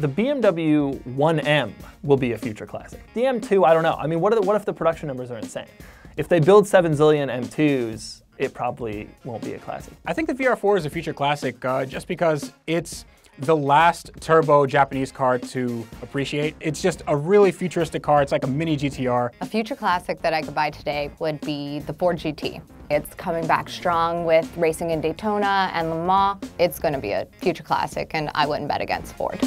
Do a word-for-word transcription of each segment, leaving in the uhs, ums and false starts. the B M W one M will be a future classic. The M two, I don't know. I mean, what, are the, what if the production numbers are insane? If they build seven zillion M twos, it probably won't be a classic. I think the V R four is a future classic uh, just because it's the last turbo Japanese car to appreciate. It's just a really futuristic car. It's like a mini G T R. A future classic that I could buy today would be the Ford G T. It's coming back strong with racing in Daytona and Le Mans. It's gonna be a future classic, and I wouldn't bet against Ford.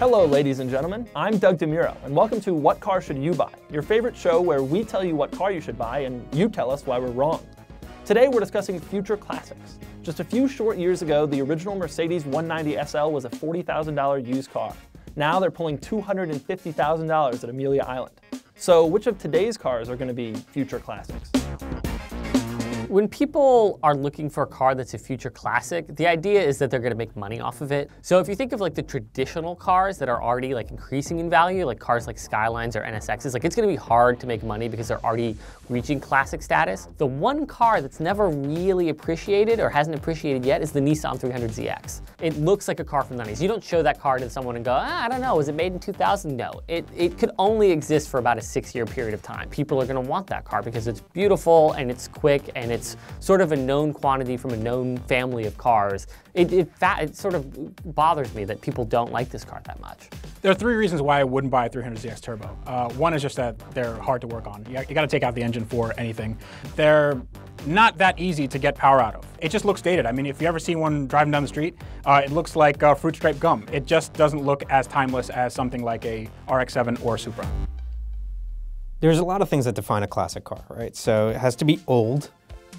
Hello, ladies and gentlemen. I'm Doug DeMuro, and welcome to What Car Should You Buy? Your favorite show where we tell you what car you should buy, and you tell us why we're wrong. Today, we're discussing future classics. Just a few short years ago, the original Mercedes one ninety S L was a forty thousand dollar used car. Now they're pulling two hundred fifty thousand dollars at Amelia Island. So which of today's cars are going to be future classics? When people are looking for a car that's a future classic, the idea is that they're gonna make money off of it. So if you think of like the traditional cars that are already like increasing in value, like cars like Skylines or N S Xs, like it's gonna be hard to make money because they're already reaching classic status. The one car that's never really appreciated or hasn't appreciated yet is the Nissan three hundred Z X. It looks like a car from the nineties. You don't show that car to someone and go, ah, I don't know, was it made in two thousand? No, it, it could only exist for about a six year period of time. People are gonna want that car because it's beautiful and it's quick and it's It's sort of a known quantity from a known family of cars. It, it, it sort of bothers me that people don't like this car that much. There are three reasons why I wouldn't buy a three hundred Z X Turbo. Uh, one is just that they're hard to work on. You, you gotta take out the engine for anything. They're not that easy to get power out of. It just looks dated. I mean, if you ever see one driving down the street, uh, it looks like uh, fruit stripe gum. It just doesn't look as timeless as something like a R X seven or a Supra. There's a lot of things that define a classic car, right? So it has to be old,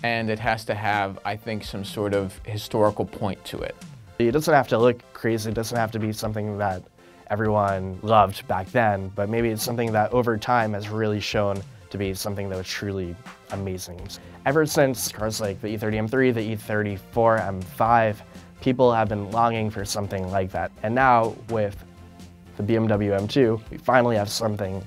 and it has to have, I think, some sort of historical point to it. It doesn't have to look crazy, it doesn't have to be something that everyone loved back then, but maybe it's something that over time has really shown to be something that was truly amazing. Ever since cars like the E thirty M three, the E thirty-four M five, people have been longing for something like that. And now with the B M W M two, we finally have something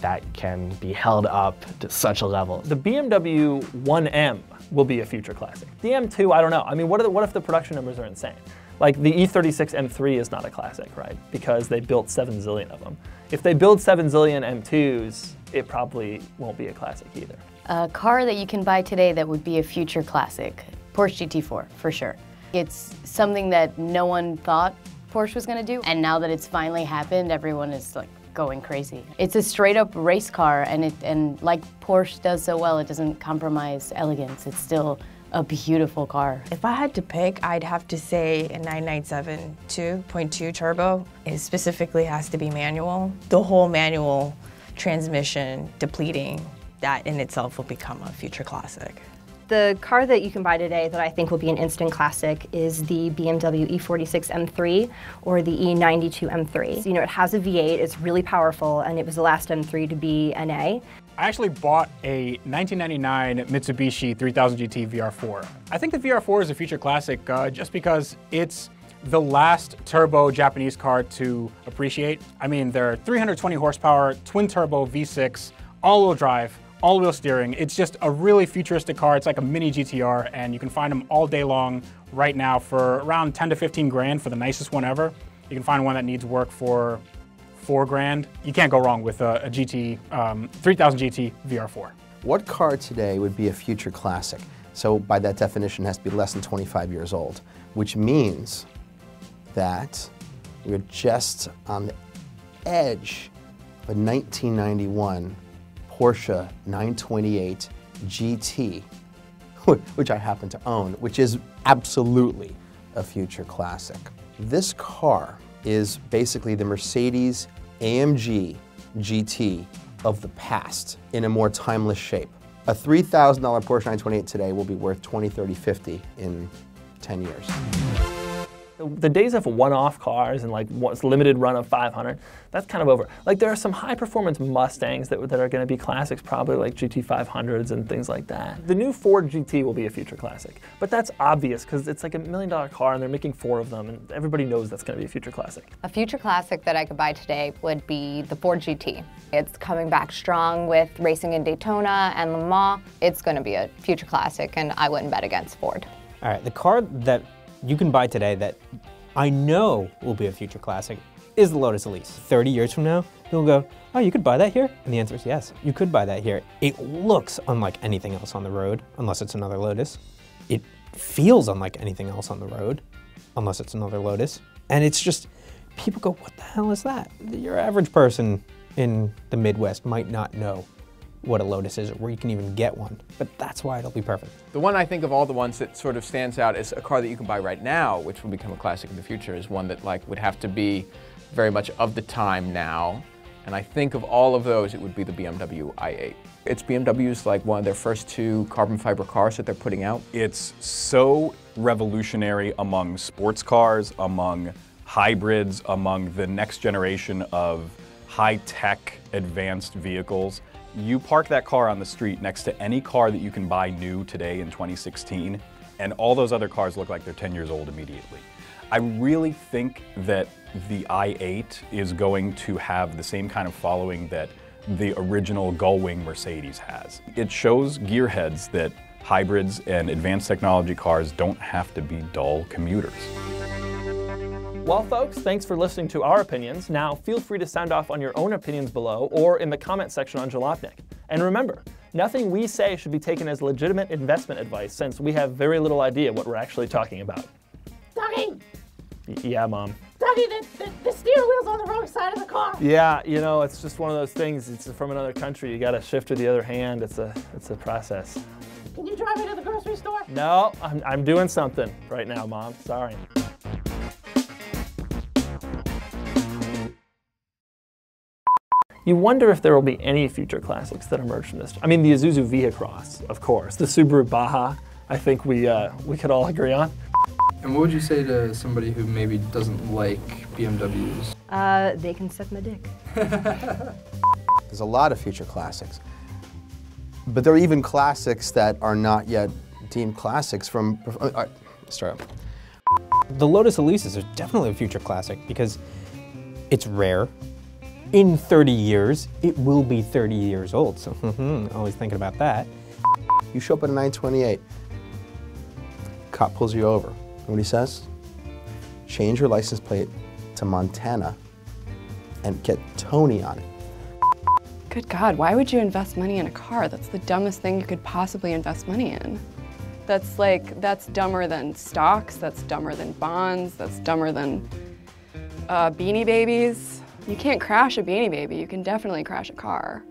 that can be held up to such a level. The B M W one M will be a future classic. The M two, I don't know. I mean, what, are the, what if the production numbers are insane? Like the E thirty-six M three is not a classic, right? Because they built seven zillion of them. If they build seven zillion M twos, it probably won't be a classic either. A car that you can buy today that would be a future classic, Porsche G T four, for sure. It's something that no one thought Porsche was gonna do, and now that it's finally happened, everyone is like, going crazy. It's a straight up race car, and it and like Porsche does so well, it doesn't compromise elegance. It's still a beautiful car. If I had to pick, I'd have to say a nine ninety-seven two point two turbo. It specifically has to be manual. The whole manual transmission depleting, that in itself will become a future classic. The car that you can buy today that I think will be an instant classic is the B M W E forty-six M three or the E ninety-two M three. You know, it has a V eight, it's really powerful, and it was the last M three to be N A. I actually bought a nineteen ninety-nine Mitsubishi three thousand G T V R four. I think the V R four is a future classic uh, just because it's the last turbo Japanese car to appreciate. I mean, they're three hundred twenty horsepower, twin turbo V six, all-wheel drive, all-wheel steering. It's just a really futuristic car. It's like a mini G T R, and you can find them all day long right now for around ten to fifteen grand for the nicest one ever. You can find one that needs work for four grand. You can't go wrong with a, a G T, um, three thousand G T V R four. What car today would be a future classic? So by that definition, it has to be less than twenty-five years old, which means that you're just on the edge of a nineteen ninety-one Porsche nine twenty-eight G T, which I happen to own, which is absolutely a future classic. This car is basically the Mercedes A M G G T of the past in a more timeless shape. A three thousand dollar Porsche nine twenty-eight today will be worth twenty, thirty, fifty in ten years. The days of one-off cars and like limited run of five hundred, that's kind of over. Like there are some high-performance Mustangs that, that are going to be classics, probably like G T five hundreds and things like that. The new Ford G T will be a future classic, but that's obvious because it's like a million-dollar car and they're making four of them, and everybody knows that's going to be a future classic. A future classic that I could buy today would be the Ford G T. It's coming back strong with racing in Daytona and Le Mans. It's going to be a future classic, and I wouldn't bet against Ford. All right, the car that you can buy today that I know will be a future classic is the Lotus Elise. thirty years from now, people go, oh, you could buy that here? And the answer is yes, you could buy that here. It looks unlike anything else on the road, unless it's another Lotus. It feels unlike anything else on the road, unless it's another Lotus. And it's just, people go, what the hell is that? Your average person in the Midwest might not know what a Lotus is, or where you can even get one. But that's why it'll be perfect. The one I think of all the ones that sort of stands out as a car that you can buy right now, which will become a classic in the future, is one that like would have to be very much of the time now. And I think of all of those, it would be the B M W i eight. It's B M W's like one of their first two carbon fiber cars that they're putting out. It's so revolutionary among sports cars, among hybrids, among the next generation of high-tech advanced vehicles. You park that car on the street next to any car that you can buy new today in twenty sixteen, and all those other cars look like they're ten years old immediately. I really think that the i eight is going to have the same kind of following that the original Gullwing Mercedes has. It shows gearheads that hybrids and advanced technology cars don't have to be dull commuters. Well, folks, thanks for listening to our opinions. Now, feel free to sound off on your own opinions below or in the comment section on Jalopnik. And remember, nothing we say should be taken as legitimate investment advice, since we have very little idea what we're actually talking about. Dougie! Yeah, Mom? Dougie, the, the, the steering wheel's on the wrong side of the car. Yeah, you know, it's just one of those things. It's from another country. You gotta shift to the other hand. It's a, it's a process. Can you drive me to the grocery store? No, I'm, I'm doing something right now, Mom. Sorry. You wonder if there will be any future classics that emerge from this. I mean, the Isuzu Via Cross, of course. The Subaru Baja, I think we, uh, we could all agree on. And what would you say to somebody who maybe doesn't like B M Ws? Uh, they can suck my dick. There's a lot of future classics. But there are even classics that are not yet deemed classics from... All right, let's start up. The Lotus Elise is definitely a future classic because it's rare. In thirty years, it will be thirty years old, so always thinking about that. You show up at a nine twenty-eight, cop pulls you over. You know what he says? Change your license plate to Montana and get Tony on it. Good God, why would you invest money in a car? That's the dumbest thing you could possibly invest money in. That's like, that's dumber than stocks, that's dumber than bonds, that's dumber than uh, Beanie Babies. You can't crash a Beanie Baby, you can definitely crash a car.